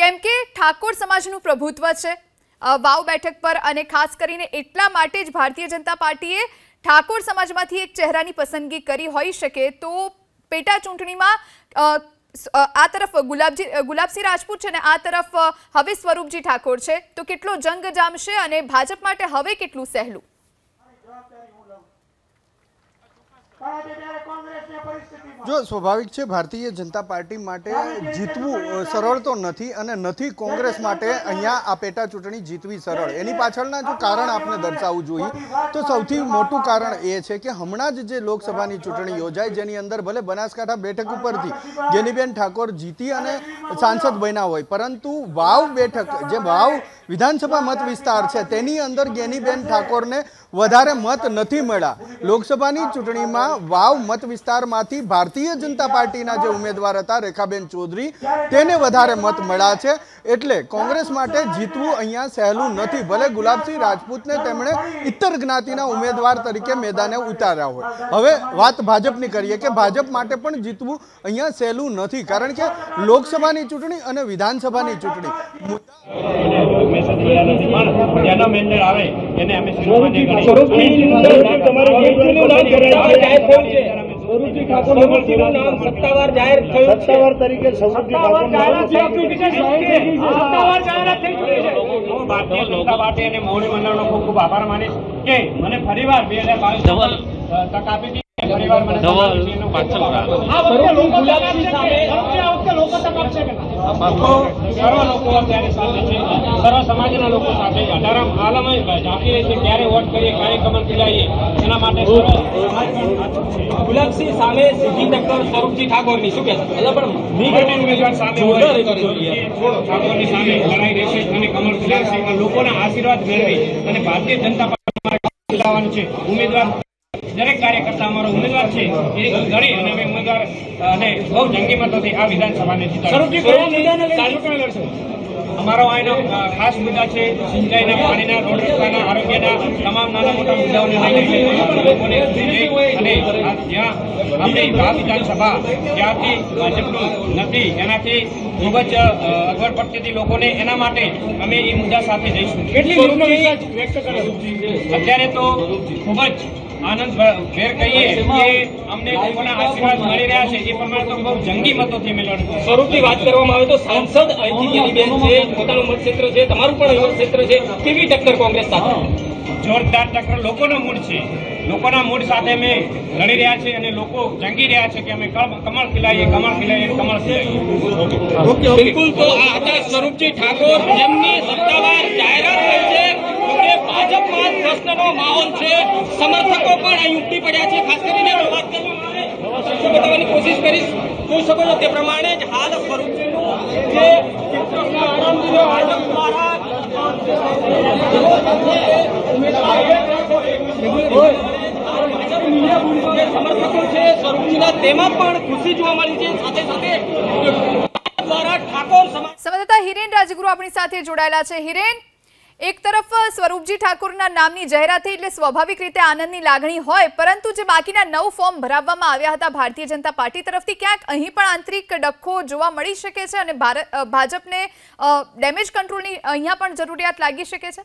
केम के ठाकोर समाजनु प्रभुत्व है वाव बैठक पर, अने खास करीने एटला माटे ज भारतीय जनता पार्टीए ठाकोर समाजमांथी एक चेहरानी पसंदगी करी होई शके। तो पेटा चूंटणीमां आ तरफ गुलाबसिंह राजपूत है ने आ तरफ हवे स्वरूपजी ठाकोर है, तो केटलो जंग जामशे अने भाजप माटे हवे केटलुं सहेलुं? जो स्वाभाविक है भारतीय जनता पार्टी माटे जीतवू सरल तो नहीं अने नहीं कांग्रेस माटे अहींया आ पेटा चूंटणी जीतवी सरल, एनी पाछळना जो कारण आपने दर्शाववू जोईए तो सौथी मोटुं कारण ए छे कि हमणां जे लोकसभानी चूंटणी योजाई जेनी अंदर भले बनासकांठा बेठक उपरथी गेनीबेन ठाकोर जीती अने सांसद बन्या होय, परंतु वाव बेठक जे वाव विधानसभा मत विस्तार छे तेनी अंदर गेनीबेन ठाकोरने वधारे मत नहीं मळ्या। लोकसभानी चूंटणीमां वाव मत विस्तारमांथी भारतीय जनता पार्टीना जे उम्मीदवार हता रेखाबेन चौधरी तेने वधारे मत मळ्या छे, एटले कांग्रेस माटे जीतवुं अहींया सहेलुं नथी, भले गुलाबसिंह राजपूतने तेमणे इतर ज्ञातिना उम्मीदवार तरीके मैदाने उतार्या होय। हवे वात भाजपनी करीए के भाजप माटे पण जीतवुं अहींया सहेलुं नथी, कारण के लोकसभानी चूंटणी अने विधानसभानी चूंटणी सर्व समाज आलम क्यारे वोट करिए कार्यक्रम खिलाइए गुलाबसिंह सामे सीधी टक्कर स्वरूपजी ठाकोर ની શું કે છે? એટલે પણ નીકળીને ઉમેદવાર સામે ઉભી કરી ઠાકોર ની સામે લડાઈ રહેશે અને કમળ ગુલાબસિંહના લોકોના આશીર્વાદ મેળવી અને ભારતીય જનતા પાર્ટીમાં લાવવાનું છે ઉમેદવાર। દરેક કાર્યકર્તા અમારો ઉમેદવાર છે એ ગણી અને અમે ઉમેદવાર અને બહુ જંગી મતોથી આ વિધાનસભાને જીતાડ્યું। સ્વરૂપજી કયા મુદ્દાને તાલુકા લડશો? અમારો આનો ખાસ મુદ્દા છે સિંચાઈના પાણીના રોડ રસ્તાના આરોગ્યના તમામ નાના મોટા મુદ્દાઓને લઈને લોકોને અને જ્યાં આપણી વિધાનસભા જ્યાંથી ભાજપનું નથી એનાથી ખૂબ જ અગવડ પડતી લોકોને એના માટે અમે એ મુદ્દા સાથે જઈશું। અત્યારે તો ખૂબ જ आनंद फेर कहिए हमने आशीर्वाद मिली रहा है ये प्रमाण तो बहुत जंगी मतो थी मिलने। स्वरूप की बात करवामां आवे तो सांसद गेनीबेन छे, पोतानुं मत क्षेत्र छे, तमारुं पण मत क्षेत्र छे, केवी टक्कर कांग्रेस साथे? जोरदार टक्कर लोकोना मूड छे, लोकोना मूड साथे में लड़ी रहा छे अने लोको जंगी रहा छे के अमे कमल खिलाईए कमल खिलाईए कमल खिलाईए। बिल्कुल तो आता स्वरूपजी ठाकोर एमनी सत्तावार जाहेरात करी छे કે ભાજપમાં પ્રશ્નનો માહોલ છે, સમર્થકો પણ અહીં ઉમટી પડ્યા છે। ખાસ કરીને હું વાત કરું મને બતાવવાની કોશિશ કરીશ જોઈ શકો છો તે પ્રમાણે જ હાલ સ્વરૂપજીનું જે ચિત્રના આરંભ થયો ભાજપ દ્વારા સમર્થકો છે સ્વરૂપજીના તેમાં પણ ખુશી જોવા મળી છે। સાથે સાથે દ્વારા ઠાકોર સમાજ સંવાદદાતા હિરેન રાજગુરુ આપણી સાથે જોડાયેલા છે। હિરેન, एक तरफ स्वरूपजी ठाकोर ना नामनी जाहेरात थई एटले स्वाभाविक रीते आनंदनी लागणी होय, परंतु जे बाकीना 9 फॉर्म भराववामां आव्या हता भारतीय जनता पार्टी तरफथी क्यांक अहीं पण आंतरिक डख्खो जोवा मळी शके छे अने भाजपने डेमेज कंट्रोलनी अहींया पण जरूरियात लागी शके छे।